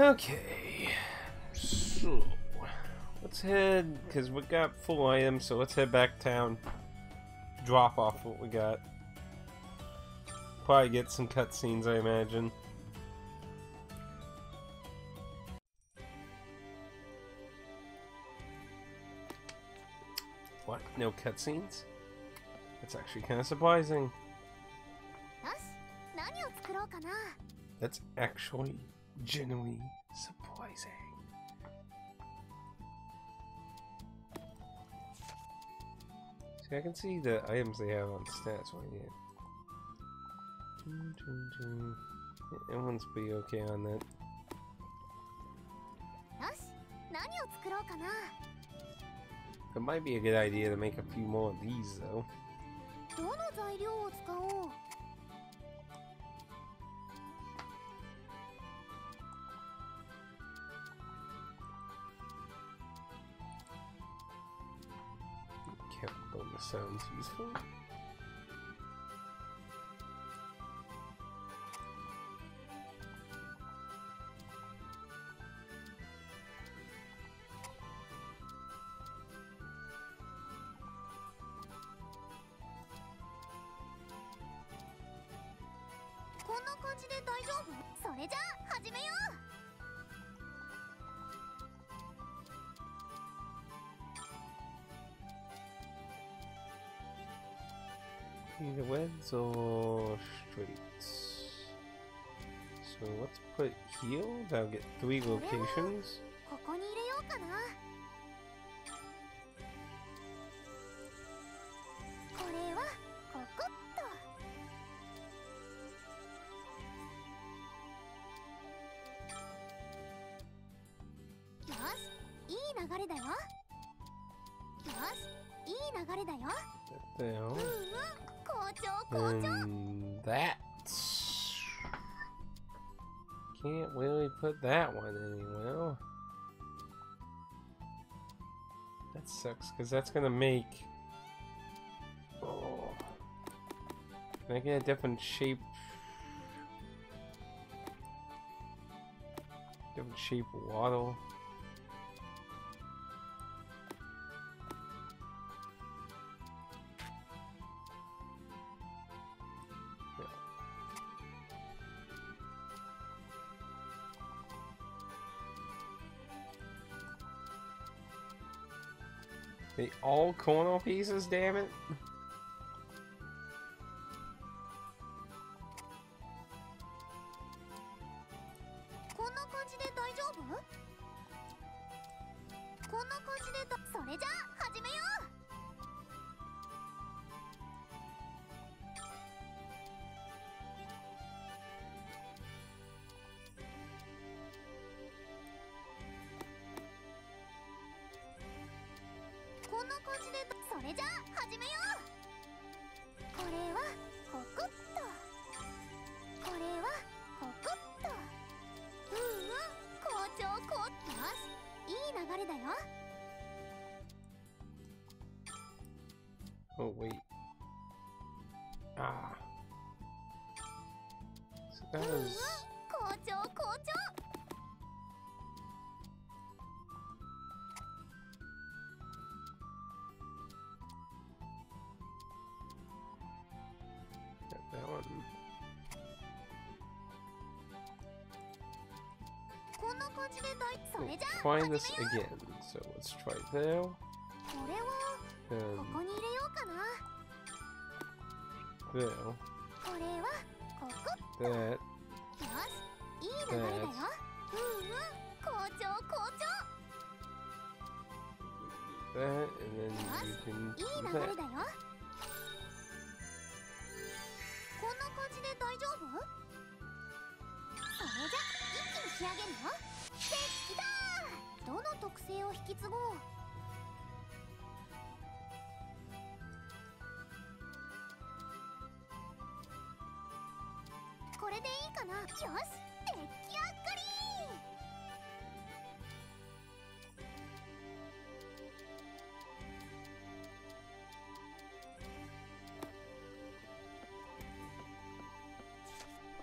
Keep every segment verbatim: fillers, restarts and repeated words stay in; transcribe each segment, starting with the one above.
Okay, so let's head, because we got full items, so let's head back town, drop off what we got. Probably get some cutscenes, I imagine. What? No cutscenes? That's actually kind of surprising. That's actually genuinely surprising. See, I can see the items they have on stats right here. Yeah, everyone's pretty okay on that. It might be a good idea to make a few more of these, though. Sounds useful. Either webs or streets. So let's put healed. I'll get three locations. And that. Can't really put that one anywhere. That sucks, because that's gonna make. Oh. Can I get a different shape? Different shape waddle. They all corner pieces, damn it. Oh wait. Ah. So that was. That one. We'll find this again. So let's try there. Um, there. That. That. That, and then you can do that.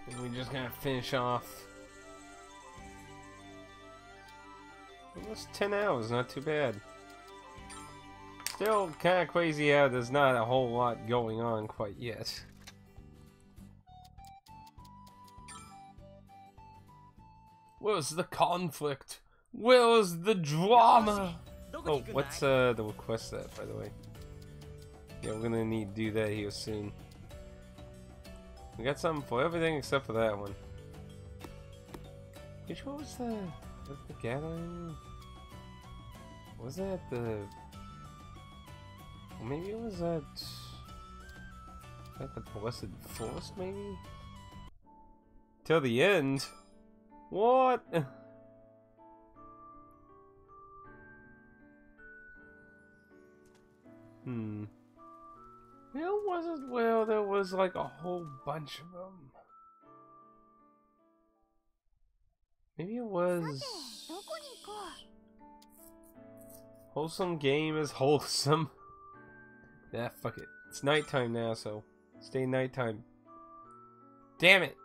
And we just gotta finish off That's ten hours, not too bad. Still kinda crazy how there's not a whole lot going on quite yet. Where's the conflict? Where's the drama? Oh, what's uh, the request that, by the way? Yeah, we're gonna need to do that here soon. We got something for everything except for that one. Which one was the... was the gathering? Was that the... Well, maybe it was at... at the Blessed Forest, maybe? Till the end? What? Hmm. There wasn't, well, there was like a whole bunch of them. Maybe it was... Wholesome game is wholesome. Nah, fuck it. It's nighttime now, so stay nighttime. Damn it!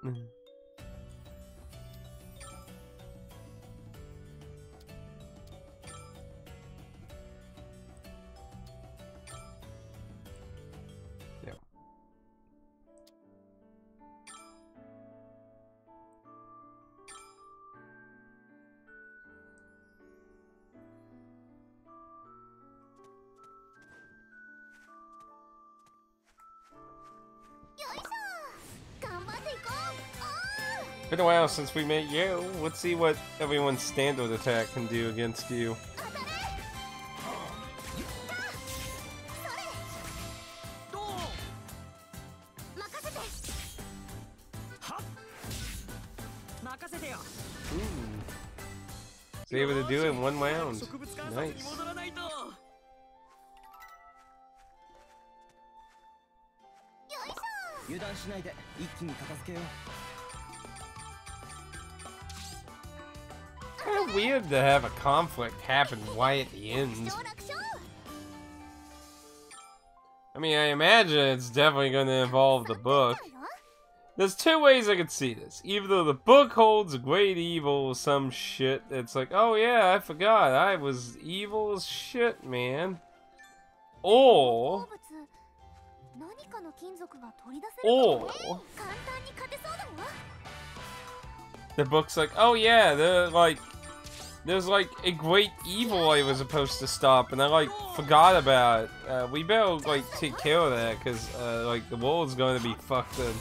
Been a while since we met you. Let's see what everyone's standard attack can do against you. Ooh. So able to do it in one round. Nice. Kinda weird to have a conflict happen right at the end. I mean, I imagine it's definitely going to involve the book. There's two ways I could see this. Either the book holds a great evil or some shit. It's like, oh yeah, I forgot. I was evil as shit, man. Or... Or... the book's like, oh yeah, they're like... there's like a great evil I was supposed to stop, and I like forgot about it. Uh, we better like take care of that, because uh, like the world's going to be fucked up.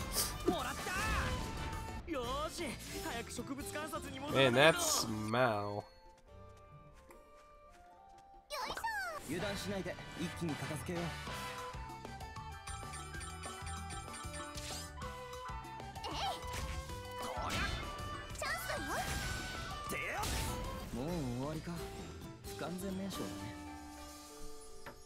Man, that's Mao.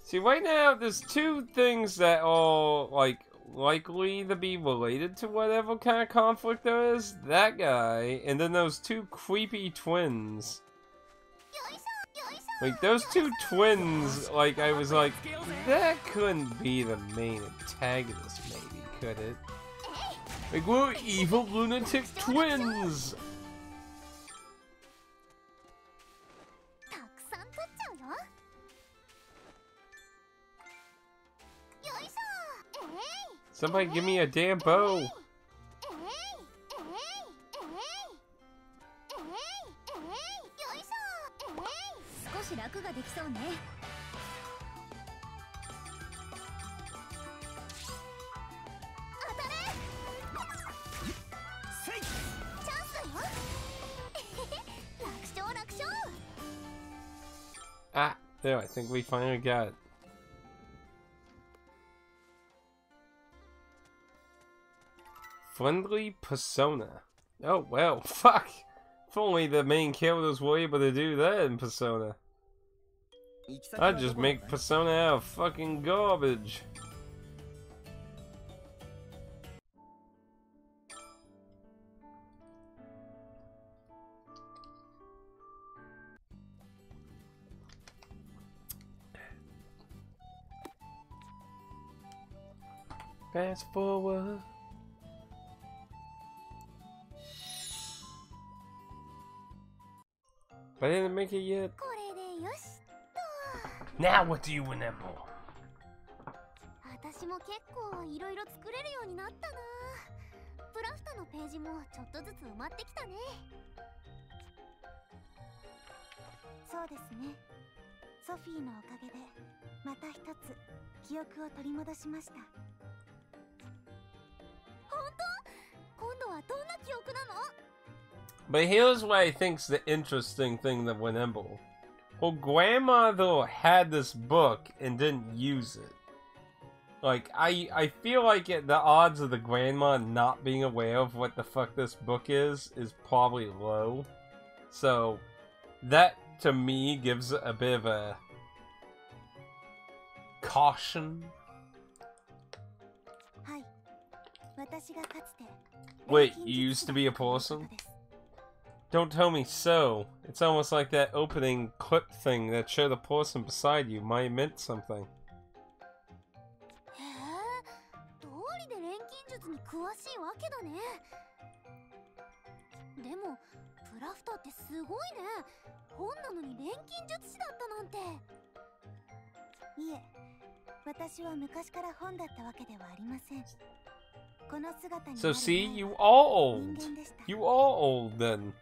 See, right now, there's two things that are, like, likely to be related to whatever kind of conflict there is. That guy, and then those two creepy twins. Like, those two twins, like, I was like, that couldn't be the main antagonist, maybe, could it? Like, we're evil lunatic twins! Somebody give me a damn bow! Ah! There, I think we finally got it. Friendly Persona. Oh, well, fuck! If only the main characters were able to do that in Persona. I'd just make Persona out of fucking garbage. Fast forward. But I didn't make it yet. Now what do you win that ball? But here's why I think's the interesting thing that went in. Well, Grandma though had this book and didn't use it. Like, I I feel like it, the odds of the grandma not being aware of what the fuck this book is is probably low. So, that to me gives a bit of a caution. Wait, you used to be a person? Don't tell me so. It's almost like that opening clip thing that showed the person beside you might have meant something. So see, you are old. You are old then.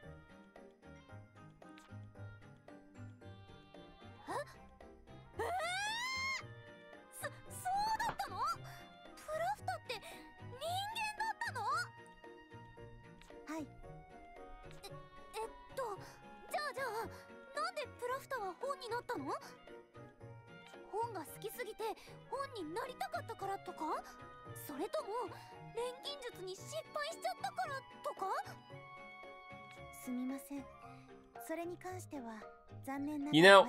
You know,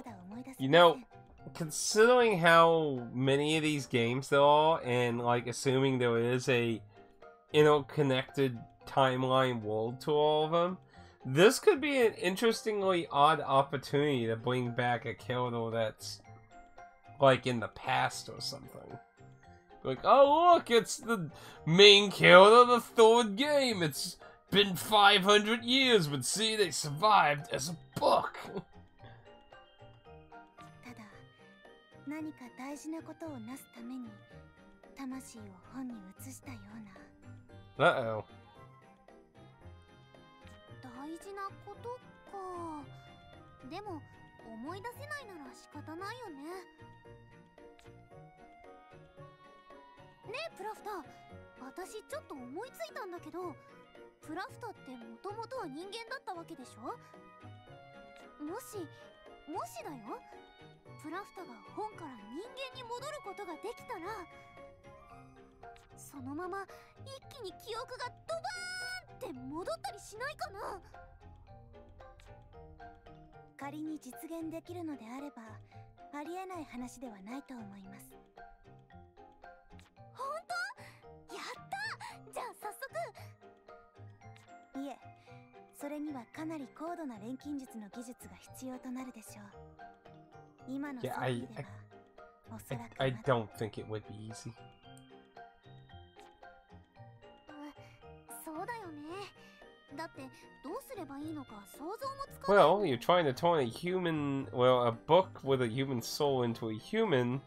you know, considering how many of these games there are, and like assuming there is a interconnected timeline world to all of them, this could be an interestingly odd opportunity to bring back a character that's like in the past or something. Like, oh look, it's the main character of the third game. It's been five hundred years, but see, they survived as a book. Uh-oh. Yeah, I, I, I, I don't think it would be easy. Well, you're trying to turn a human, well, a book with a human soul into a human,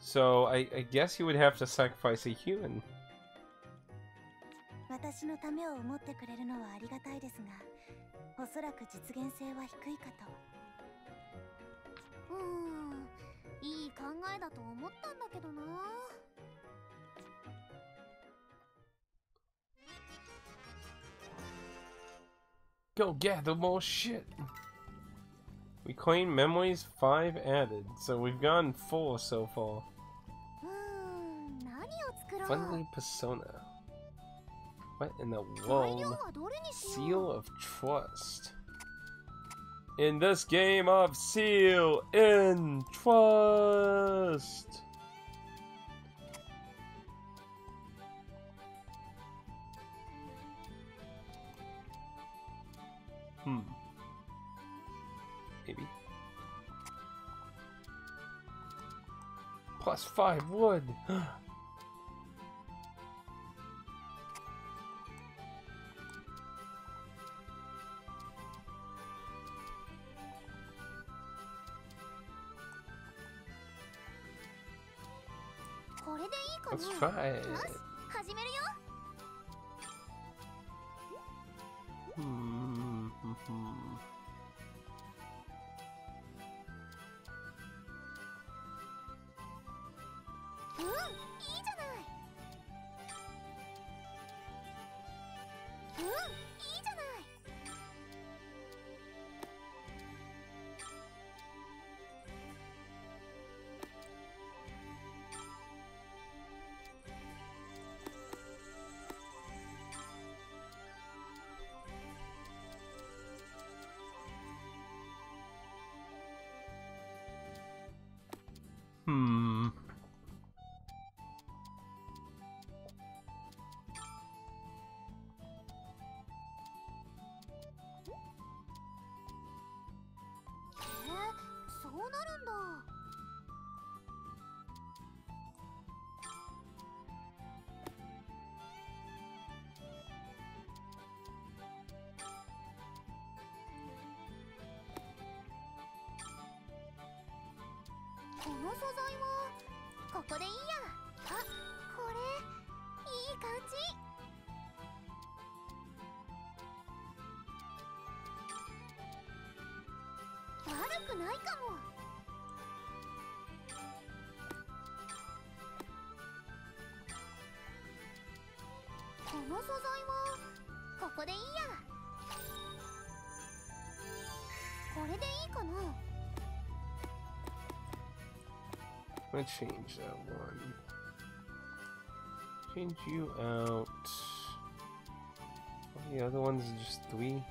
so I, I guess you would have to sacrifice a human. Go gather more shit. We claim memories five added, so we've gone four so far. Friendly persona. What in the world? Seal of trust. In this game of seal in trust. Hmm. Maybe. Plus five wood. Let's try it. Hmm. Hmm. I'm gonna change that one. Change you out. All the other ones are just three.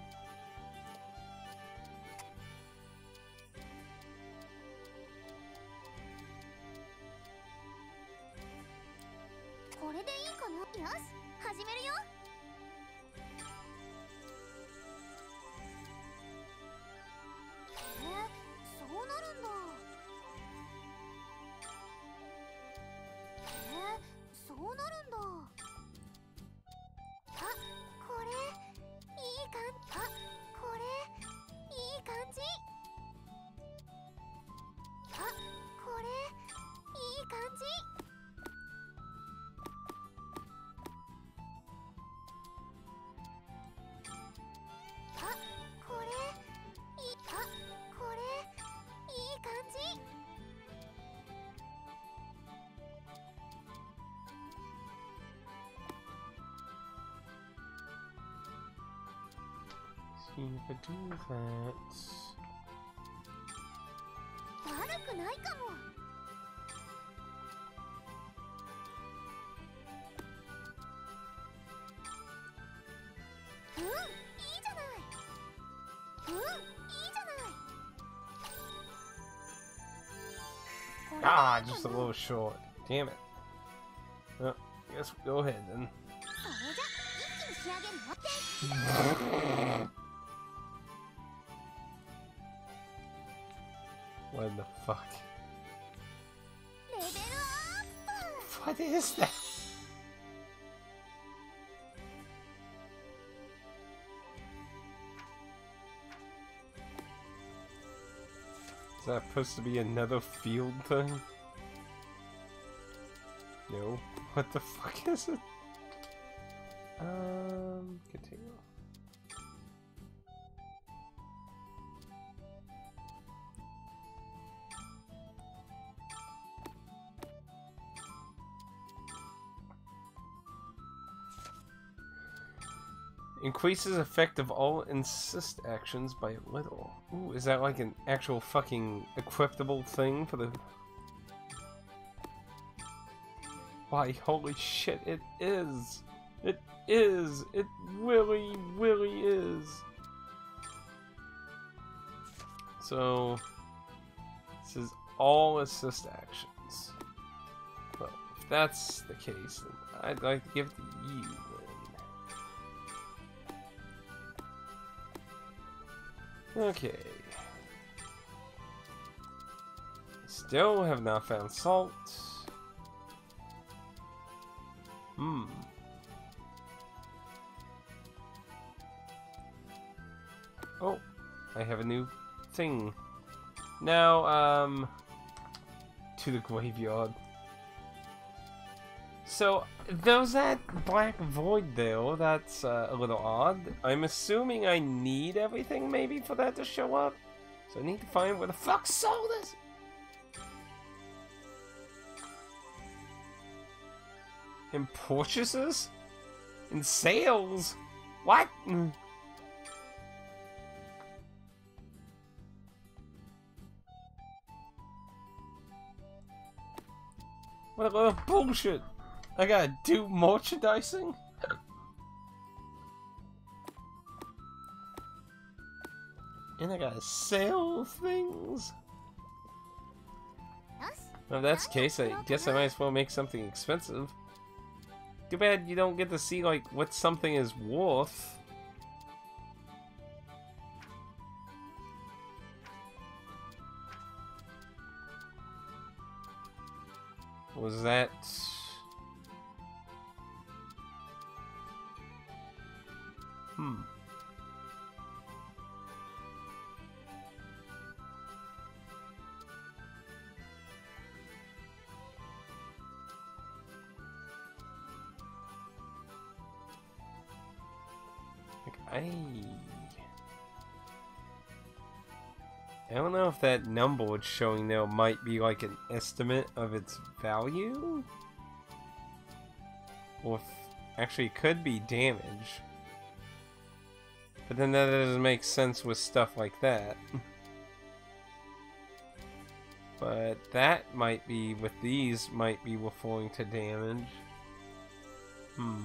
If I do that... Ah, just a little short. Damn it. Well, I guess we'll go ahead then. What the fuck? What is that? Is that supposed to be another field thing? No. What the fuck is it? Um, continue. Increases effect of all insist actions by a little. Ooh, is that like an actual fucking equipable thing for the... Why, holy shit, it is! It is! It really, really is! So... this is all assist actions. Well, if that's the case, then I'd like to give it to you. Okay. Still have not found salt. Hmm. Oh, I have a new thing. Now, um, to the graveyard. so there's that black void there, that's uh, a little odd. I'm assuming I need everything maybe for that to show up. So I need to find where the fuck sold is. In purchases? In sales? What? What a lot of bullshit! I gotta do merchandising? And I gotta sell things? Well, if that's the case, I guess I might as well make something expensive. Too bad you don't get to see, like, what something is worth. Was that... Hmm. I... I don't know if that number it's showing there might be like an estimate of its value? Or if actually could be damage. But then that doesn't make sense with stuff like that. But that might be, with these, might be referring to damage. Hmm.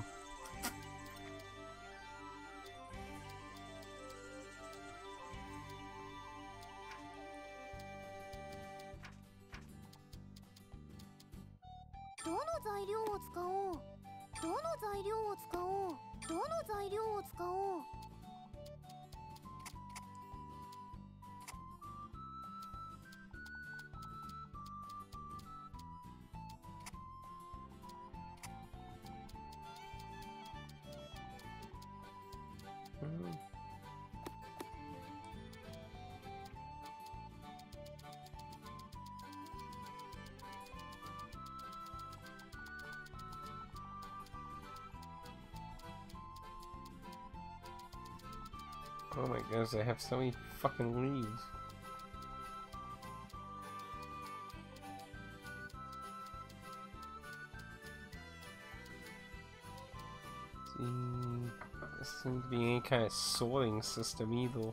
Oh my gosh, I have so many fucking leaves. See, there seems to be any kind of sorting system either.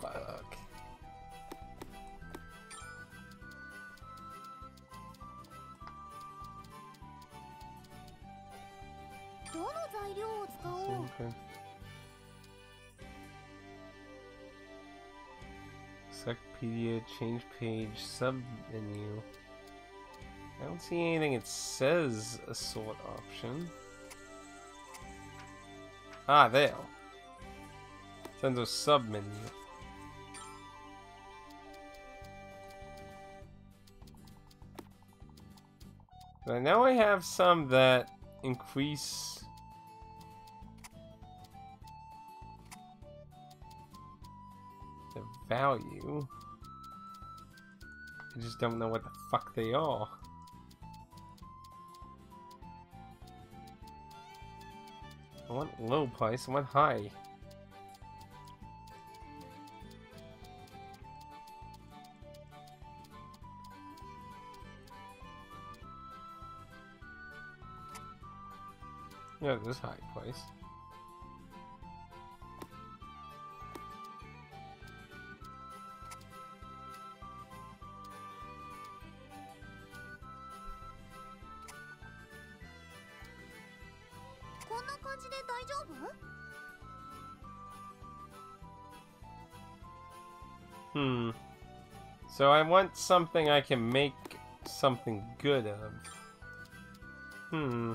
Fuck. Encyclopedia, change page, sub menu. I don't see anything it says a sort option. Ah, there. It's under sub menu. But I know I have some that increase. Value. I just don't know what the fuck they are. I want low price, I want high. Yeah, this high price. Hmm. So I want something I can make something good of. Hmm.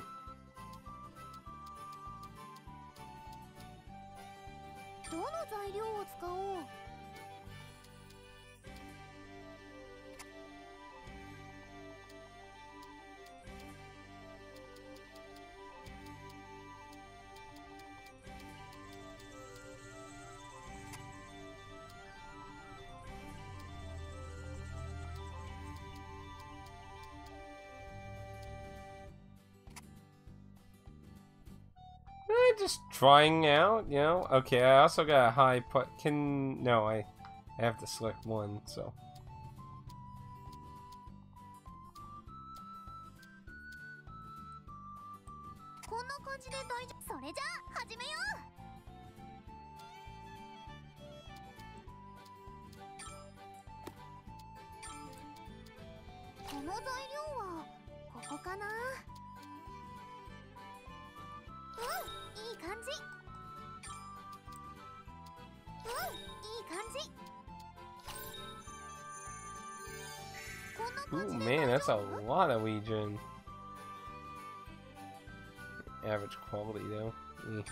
just trying out, you know? Okay, I also got a high put. Can... No, I, I have to select one, so... Ooh, man, that's a lot of Legion. Average quality, though. Mm.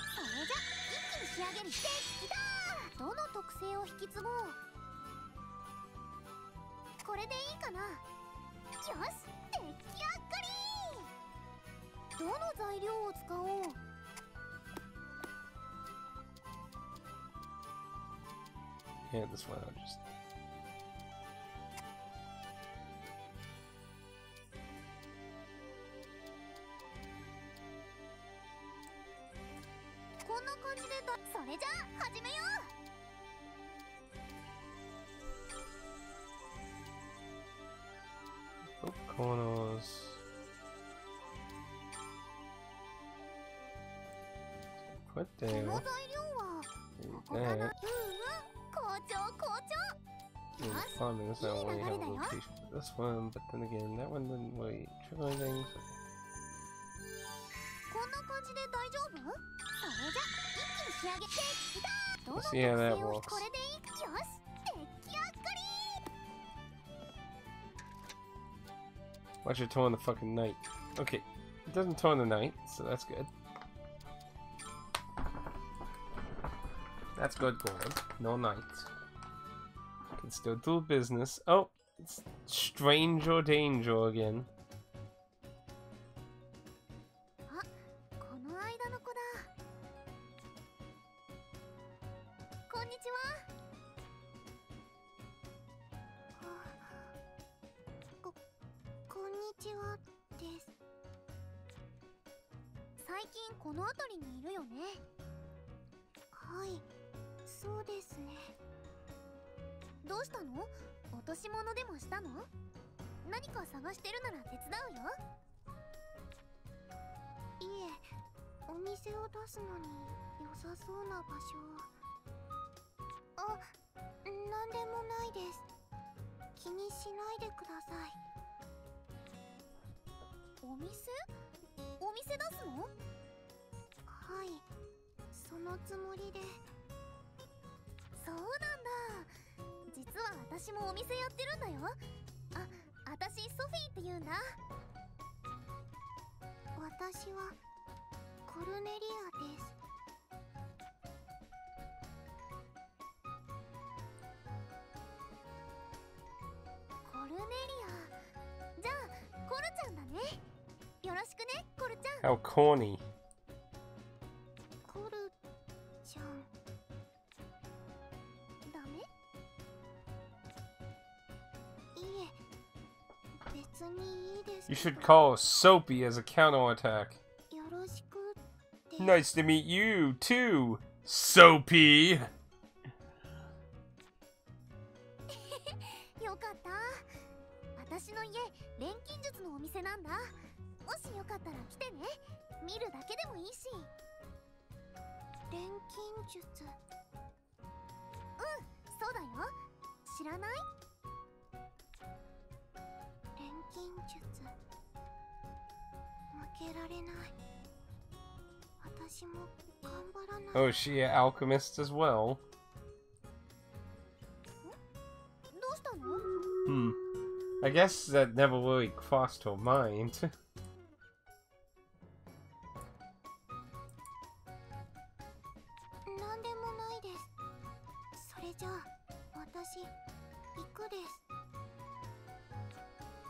Yeah, this one I'll just... Oh, corners. Put there. That. I mean, this one we have a location for this one, but then again, that one didn't really trigger anything. So. Let's see how that works. Watch it turn the fucking knight. Okay, it doesn't turn the knight, so that's good. That's good, gold. No knight. Can still do business. Oh, it's stranger danger again. How corny. You should call Sophie as a counterattack. Nice to meet you too, Sophie. Oh, is she an alchemist as well? Hmm. I guess that never really crossed her mind.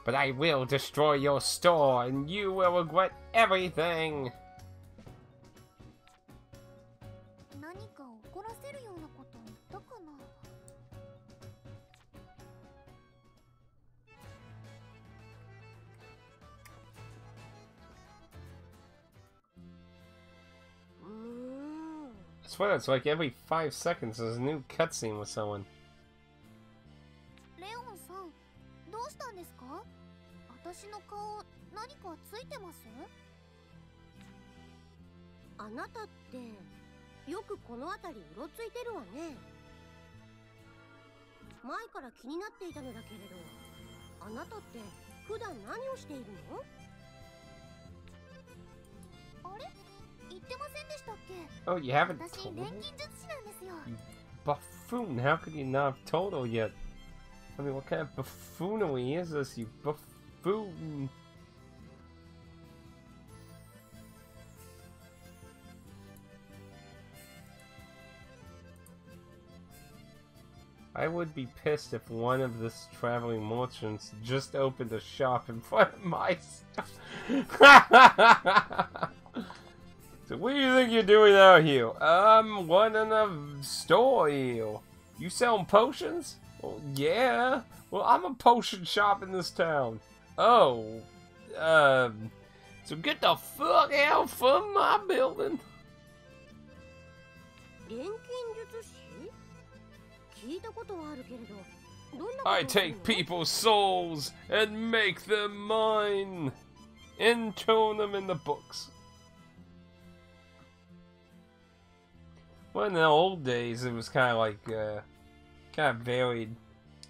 But I will destroy your store, and you will regret everything! swear it's like every five seconds there's a new cutscene with someone. Leon-san, what's going on? Is anything attached to my face? あなたってよくこの辺りうろついてるわね。前から気になっていたのだけれど、あなたって普段何をしているの？あれ、言ってませんでしたっけ？ Oh, you haven't told me? You buffoon! How could you not have told her yet? I mean, what kind of buffoonery is this? You buffoon! I would be pissed if one of this traveling merchants just opened a shop in front of my stuff. So what do you think you're doing out here? I'm running a store here. You selling potions? Well, yeah. Well, I'm a potion shop in this town. Oh. Um. So get the fuck out from my building. 聞いたことはあるけれど、どんなことを言うの? I take people's souls and make them mine, intone them in the books. Well, in the old days, it was kind of like, uh, kind of varied.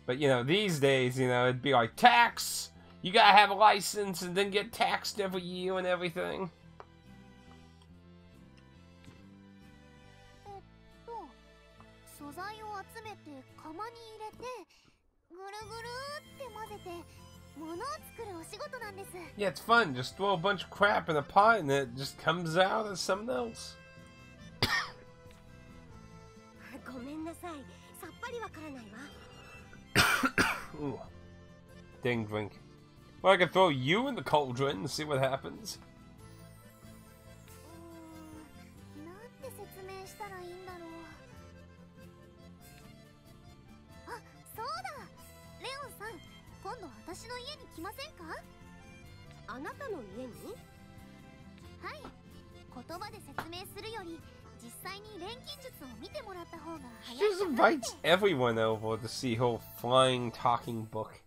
But you know, these days, you know, it'd be like tax. You gotta have a license and then get taxed every year and everything. Yeah, it's fun. Just throw a bunch of crap in a pot and it just comes out as something else. Ooh. Dang drink. Well, I could throw you in the cauldron and see what happens. She just invites everyone over to see her flying talking book.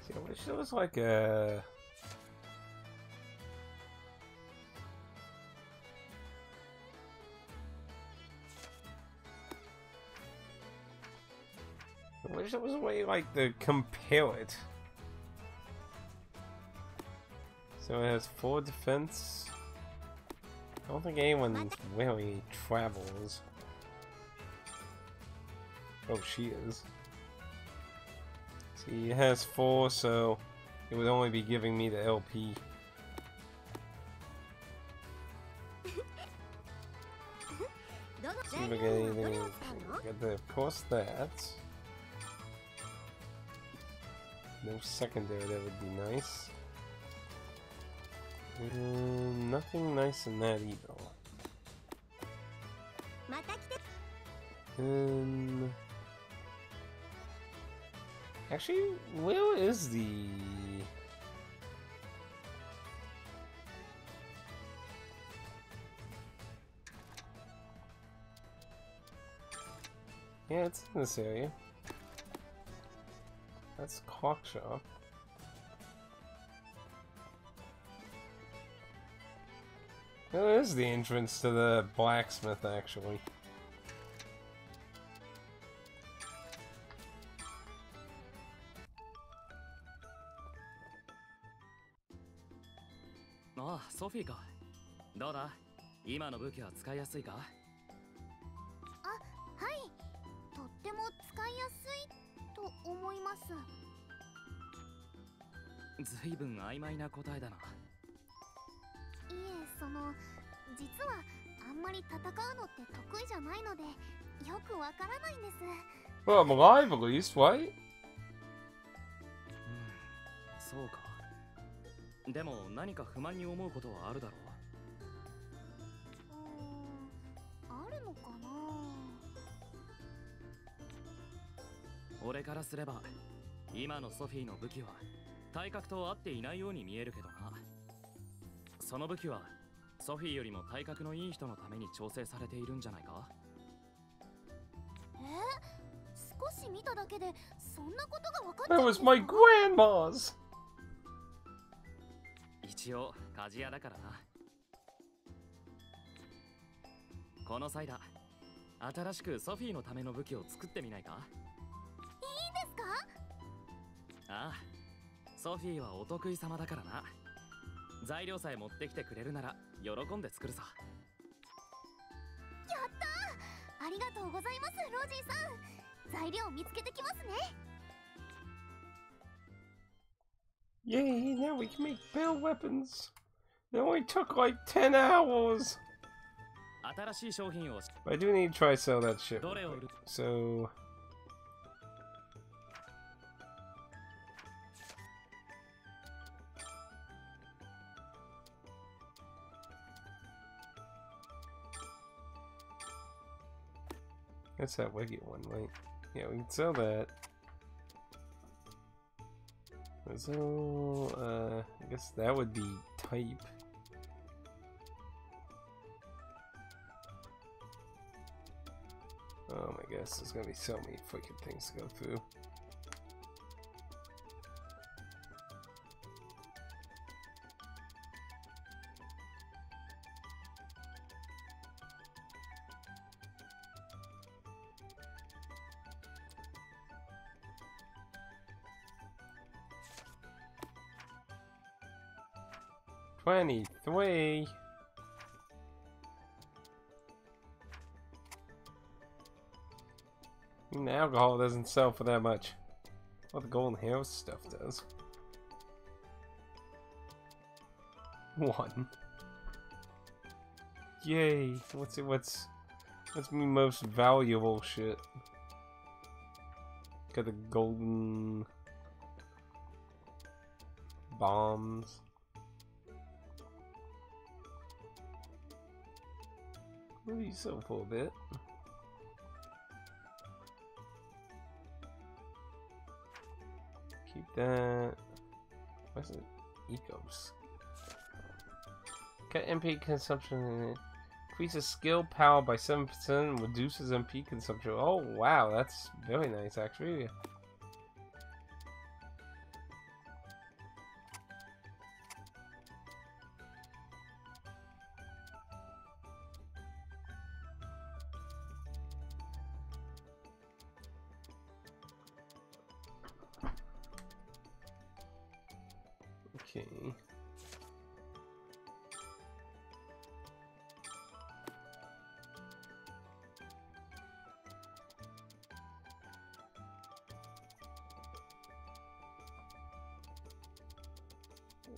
See, I wish there was like a... I wish there was a way like to compare it. So it has four defense. I don't think anyone really travels. Oh, she is. See, it has four, so it would only be giving me the L P. See if I get anything. Get the, of course, that. No secondary, that would be nice. Uh, nothing nice in that either. Um, actually, where is the... Yeah, it's in this area. That's Cockshaw. That is the entrance to the blacksmith, actually. Oh, Sophie, ka. How da? Ima no buki wa tsukayasui ka? Ah, hai. Tottemo tsukayasui to omoimasu. Zuibun aimai na kotae da na. その、実はあんまり戦うのって得意じゃないので、よくわからないんです。Well, I'm alive at least, right? そうか。でも何か不満に思うことはあるだろう。あるのかな。俺からすれば今のソフィーの武器は体格と合っていないように見えるけどな。その武器はソフィーよりも体格のいい人のために調整されているんじゃないか。少し見ただけでそんなことが分かっちゃう。That was my grandma's。一応鍛冶屋だからな。この際だ、新しくソフィーのための武器を作ってみないか。いいですか？ああ、ソフィーはお得意様だからな。材料さえ持ってきてくれるなら喜んで作るさ。やったー、ありがとうございます、ロジーさん。材料を見つけてきますね。Yay, now we can make bell weapons. It only took like ten hours. I do need to try sell that shit. So that's that wicked one, right? Yeah, we can sell that. So uh, I guess that would be type. Oh my gosh, there's gonna be so many freaking things to go through. twenty-three. And alcohol doesn't sell for that much. Well, the golden hair stuff does. One. Yay! What's it? What's what's my most valuable shit? Got the golden bombs. What do you sell for a bit? Keep that. What's it? Ecos. Cut M P consumption. Increases skill power by seven percent. Reduces M P consumption. Oh wow, that's very nice actually.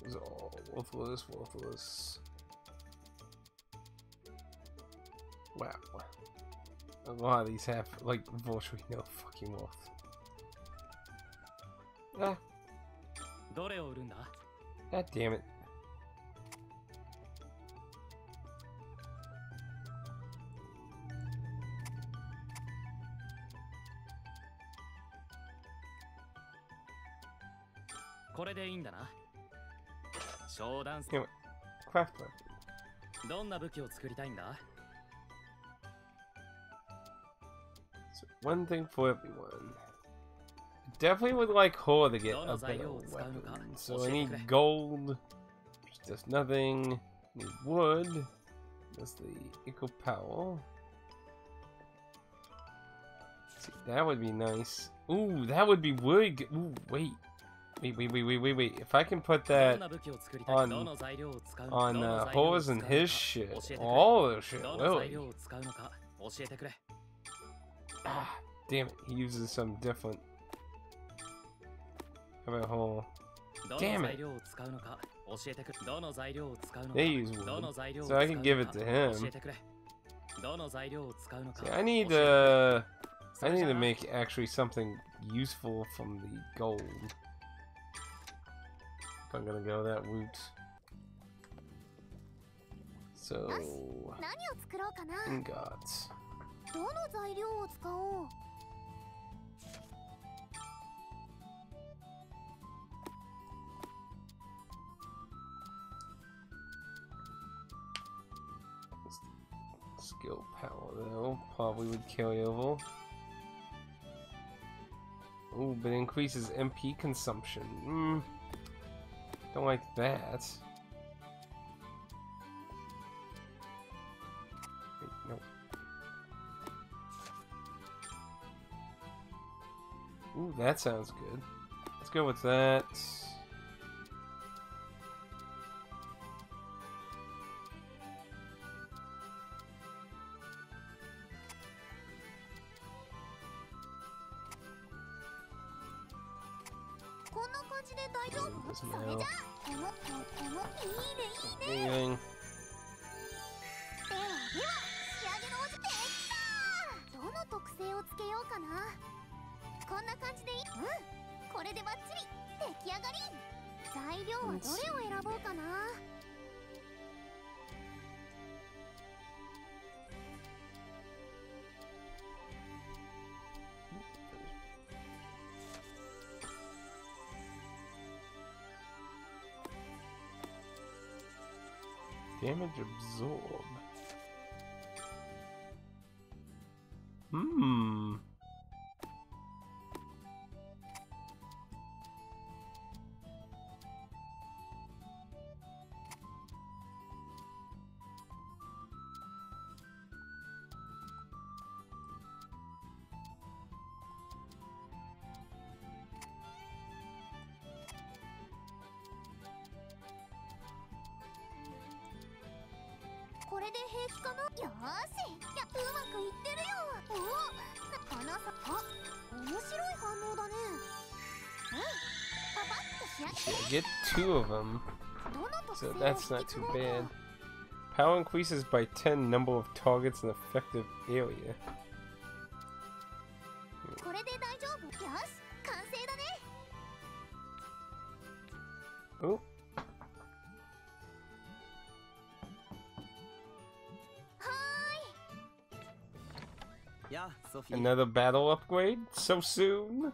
It's all worthless, worthless. Wow. A lot of these have, like, virtually no fucking worth. Ah. God damn it. Anyway, craft weapon. So one thing for everyone. I definitely would like her to get a better weapon. So I need gold, which does nothing. I need wood. That's the equal power. See, that would be nice. Ooh, that would be really good. Ooh, wait. Wait, wait, wait, wait, wait, wait, if I can put that on, on, uh, Horace and his shit, all their shit, really. Ah, damn it, he uses some different, how about Hole? Damn it! They use wood, so I can give it to him. See, I need, uh, I need to make actually something useful from the gold. I'm gonna go that route. So, ingots. Skill power though, probably would carry over. Ooh, but increases M P consumption. Mm. Don't like that. Wait, no. Ooh, that sounds good. Let's go with that. Damage absorb. Hmm. Get two of them, so that's not too bad. Power increases by ten number of targets in effective area. Oh. Another battle upgrade so soon?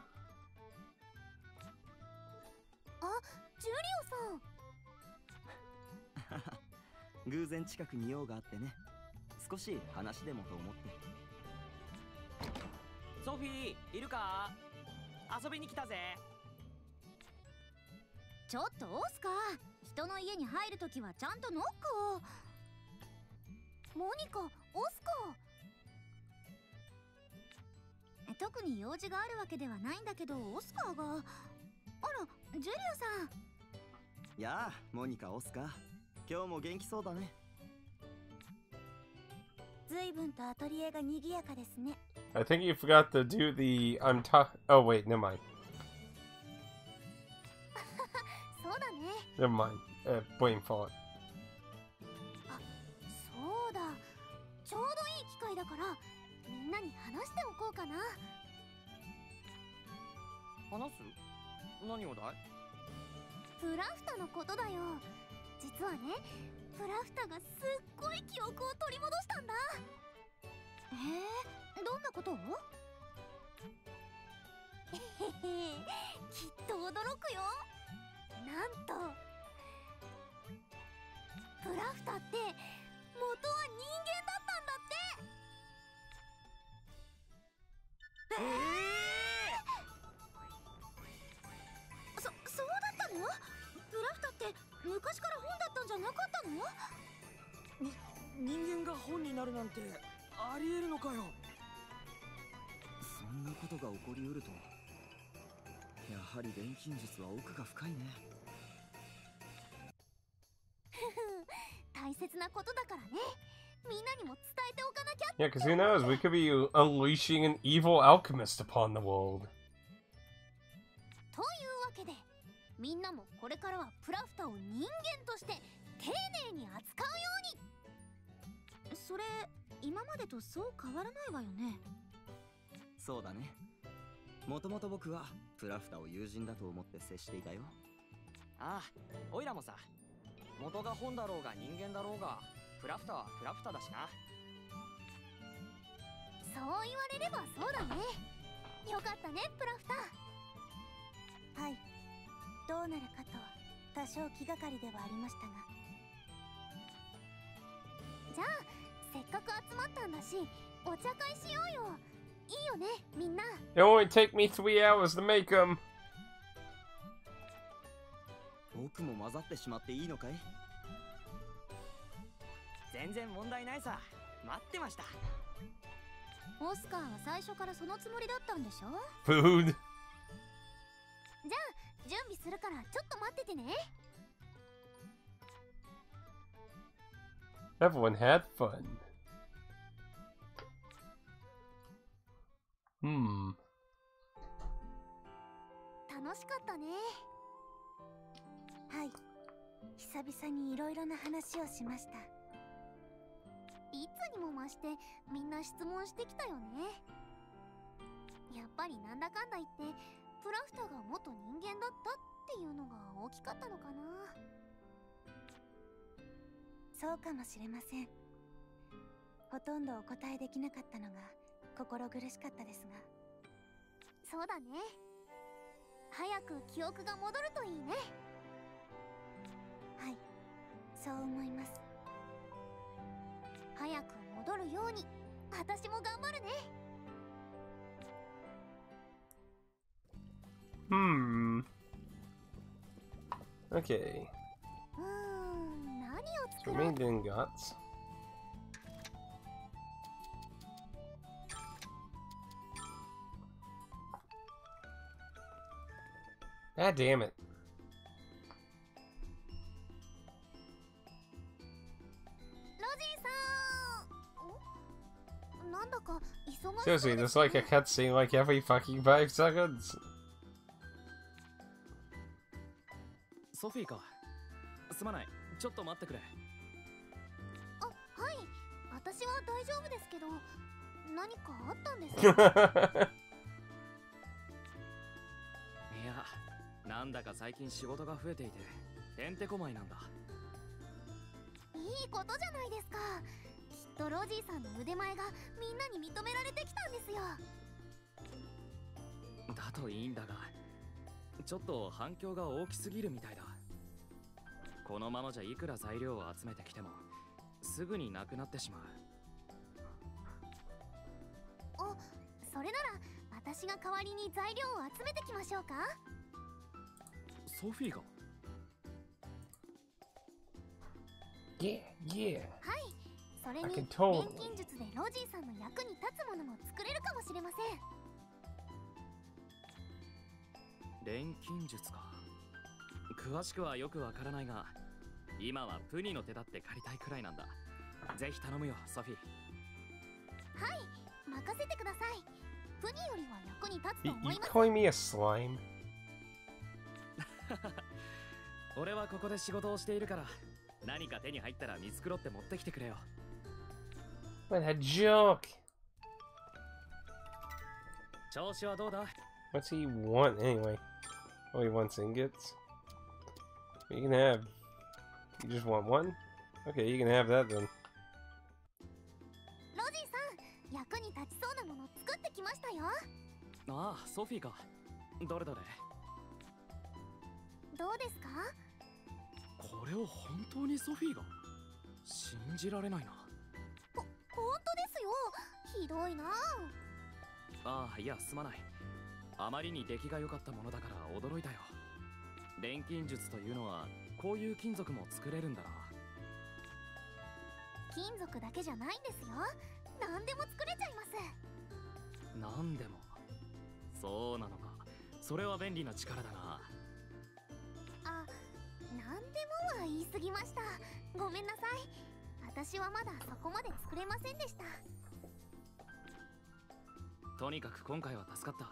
Sophie, yeah, Monica, Oscar. 今日も元気そうだね。随分とアトリエが賑やかですね。I think you forgot to do the I'm ta- Oh wait, never mind. Never mind. Uh, brain fart. あ、そうだ。ちょうどいい機会だからみんなに話しておこうかな。話す？何をだい？プラフタのことだよ。 実はね、プラフタがすっごい記憶を取り戻したんだ。えー、どんなことを？えへへ、きっと驚くよ。なんと、プラフタって元は人間だったんだって。えー、そ、そうだったの？プラフタって昔から 人間が本になるなんてありえるのかよ。そんなことが起こりうると、やはり錬金術は奥が深いね。大切なことだからね。みんなにも伝えておかなきゃ。Yeah, because who knows? We could be unleashing an evil alchemist upon the world. というわけで、みんなもこれからはプラフタを人間として 丁寧に扱うように。それ今までとそう変わらないわよね。そうだね。もともと僕はプラフタを友人だと思って接していたよ。ああ、おいらもさ、元が本だろうが人間だろうが、プラフタはプラフタだしな。そう言われればそうだね。よかったね、プラフタ。はい、どうなるかと多少気がかりではありましたが。じゃあ、せっかく集まったんだし、お茶会しようよ。いいよね、みんな。It only took me three hours to make them. 僕も混ざってしまっていいのかい？全然問題ないさ。待ってました。オスカーは最初からそのつもりだったんでしょ？フード。じゃあ準備するからちょっと待っててね。Everyone had fun. Hmm. 楽しかったね。はい、久々にいろいろな話をしました。いつにも増してみんな質問してきたよね。やっぱりなんだかんだ言ってプラフタが元人間だったっていうのが大きかったのかな。そうかもしれません。ほとんどお答えできなかったのが心苦しかったですが。そうだね。早く記憶が戻るといいね。はい、そう思います。早く戻るように私も頑張るね。うーん OK うーん、何を作ろう？ Remaining guts. あ、damn it. Seriously, there's like a cutscene like every fucking five seconds. Sophie, ka. Sumanai, chotto matte kure. Ah, hai. Watashi wa daijoubu desu kedo, nanika attan desu ka? Iya, nanda ka saikin shigoto ga fuete ite, tente komai nan da. Ii koto janai desu ka.とロジーさんの腕前がみんなに認められてきたんですよ。だといいんだが、ちょっと反響が大きすぎるみたいだ。このままじゃいくら材料を集めてきてもすぐになくなってしまう。お、それなら私が代わりに材料を集めてきましょうか。ソフィーが。いえいえ。はい。それに錬金術でロジーさんの役に立つものも作れるかもしれません。錬金術か。詳しくはよくわからないが、今はプニの手だって借りたいくらいなんだ。ぜひ頼むよ、ソフィー。はい、任せてください。プニよりは役に立つと思います。You call me a slime? 俺はここで仕事をしているから、何か手に入ったら見繕って持ってきてくれよ。What a joke! What's he want anyway? Oh, he wants ingots? You can have. You just want one? Okay, you can have that then. Ah, Sophie. Ka. Dore dore. どうですか？これを本当にソフィーが？信じられないな。本当ですよ。ひどいな。ああ、いや、すまない。あまりに出来が良かったものだから驚いたよ。錬金術というのはこういう金属も作れるんだな。金属だけじゃないんですよ。何でも作れちゃいます。何でも。そうなのか。それは便利な力だな。あ、何でもは言い過ぎました。ごめんなさい。私はまだそこまで作れませんでした。とにかく今回は助かった。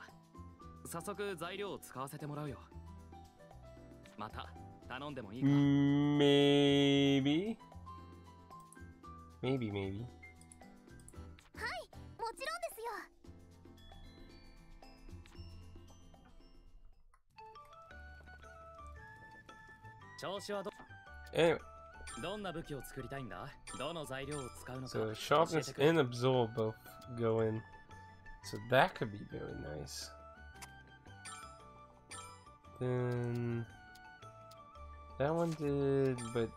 早速材料を使わせてもらうよ。また頼んでもいいか？ Maybe? Maybe, maybe. はい、もちろんですよ。Anyway. So sharpness and absorb both go in. So that could be very nice. Then that one did, but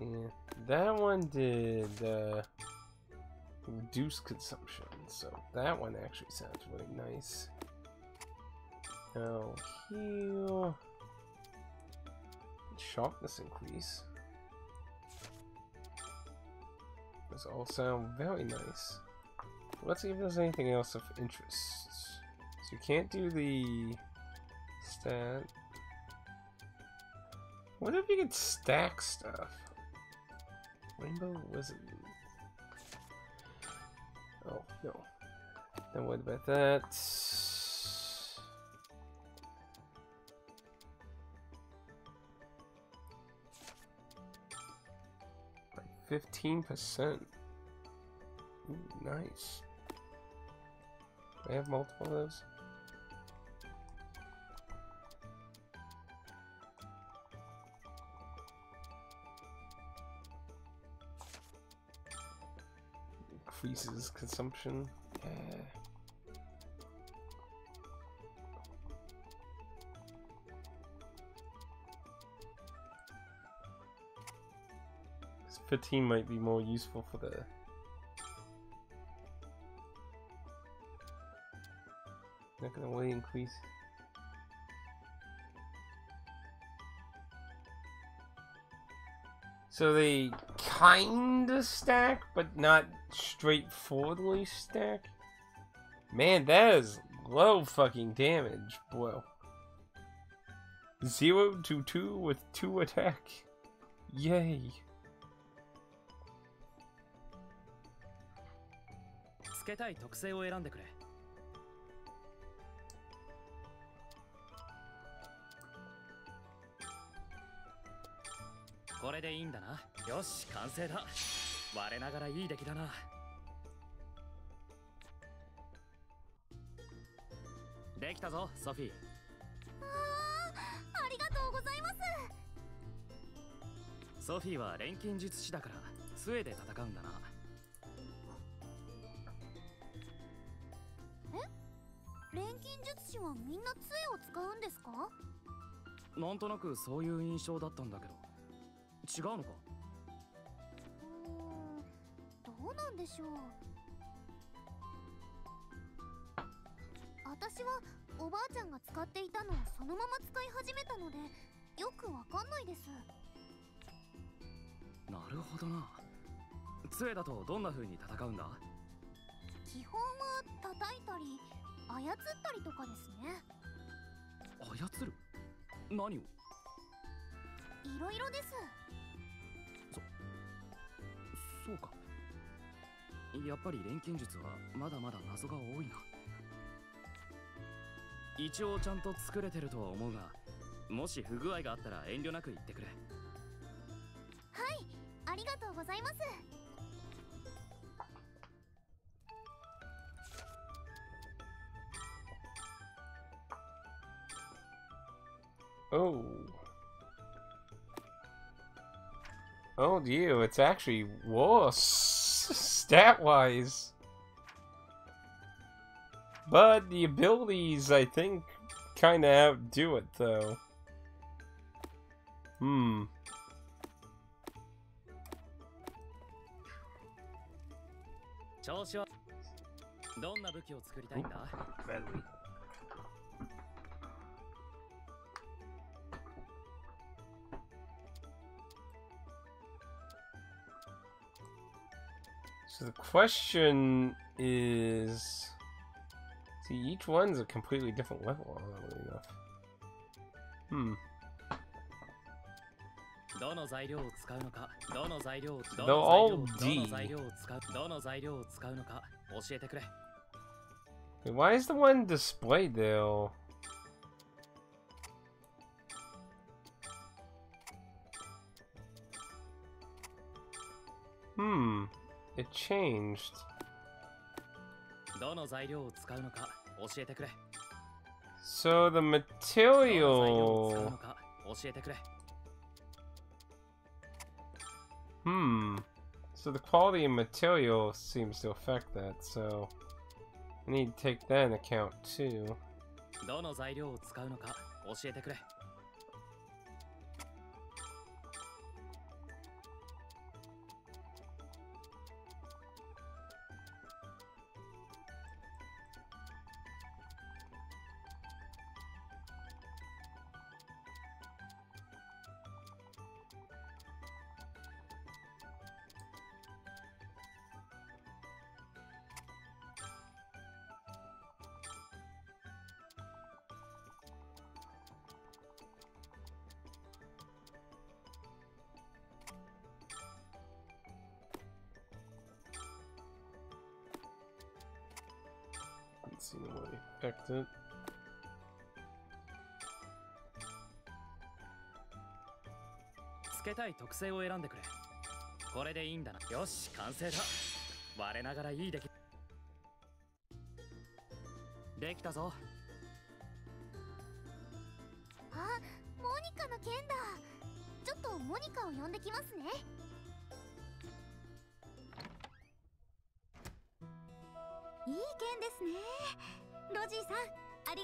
yeah, that one did uh, reduce consumption. So that one actually sounds really nice. Now here, sharpness increase. Those all sound very nice. Let's see if there's anything else of interest. So you can't do the stat. What if you could stack stuff? Rainbow Wizard. Oh no. Don't worry about that. fifteen percent. Ooh, nice. Do I have multiple of those? Increases consumption. Yeah. fifteen might be more useful for the not gonna weigh increase. So they kinda stack, but not straightforwardly stack. Man, that is low fucking damage, bro. Zero to two with two attack. Yay. Sophie. Sophie は錬金術師だから杖で戦うんだな。 みんな杖を使うんですか？なんとなくそういう印象だったんだけど、違うのか？うーん、どうなんでしょう。私はおばあちゃんが使っていたのをそのまま使い始めたので、よくわかんないです。なるほどな。杖だとどんな風に戦うんだ？基本は叩いたり 操ったりとかですね。操る？何を？いろいろです。そ、そうか。やっぱり錬金術はまだまだ謎が多いな。一応ちゃんと作れてるとは思うが、もし不具合があったら遠慮なく言ってくれ。はい、ありがとうございます。 Oh. Oh dear, it's actually worse stat-wise. But the abilities, I think, kind of outdo it, though. Hmm. Ooh. So the question is, see, each one's a completely different level. Enough. Hmm. They're all D. Wait, why is the one displayed though? Hmm. It changed. So the material. Hmm. So the quality of material seems to affect that, so I need to take that into account too. See the way affect it.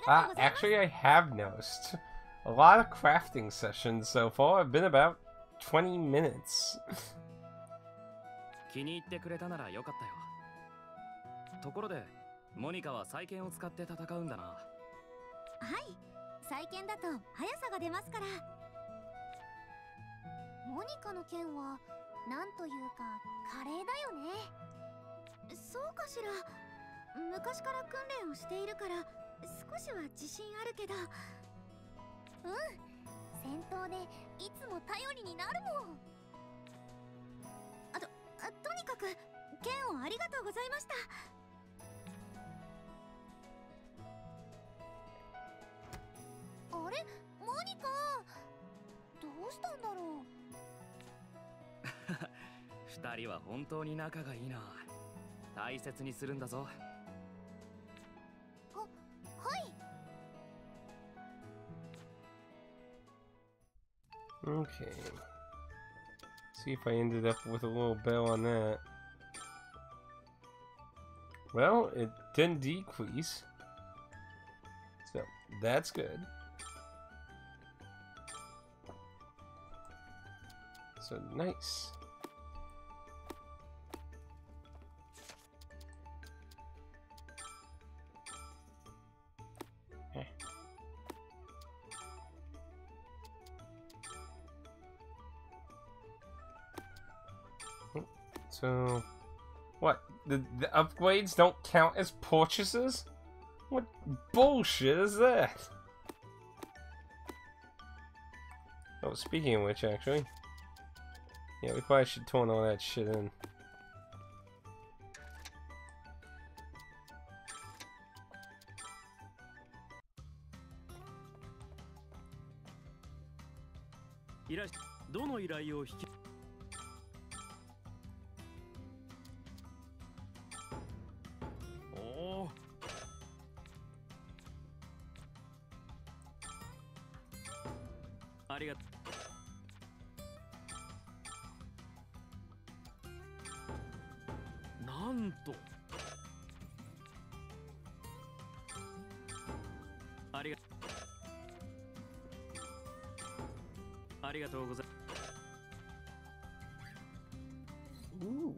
Ah, actually I have noticed. A lot of crafting sessions so far have been about twenty minutes. Okay. See if I ended up with a little bell on that. Well, it didn't decrease. So, that's good. So, nice. So, what? The, the upgrades don't count as purchases? What bullshit is that? Oh, speaking of which, actually. Yeah, we probably should turn all that shit in. Ooh.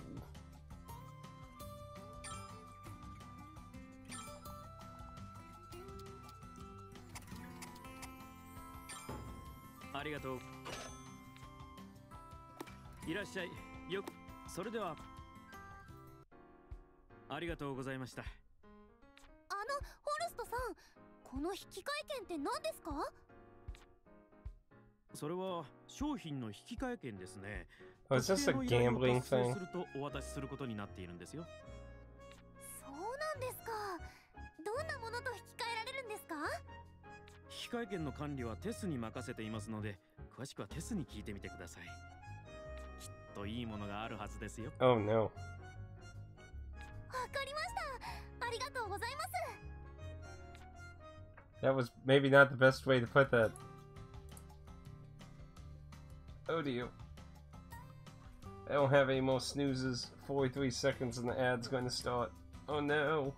Oh, is this a gambling thing? Oh no. That was maybe not the best way to put that. Oh dear. I don't have any more snoozes. forty-three seconds and the ad's going to start. Oh no.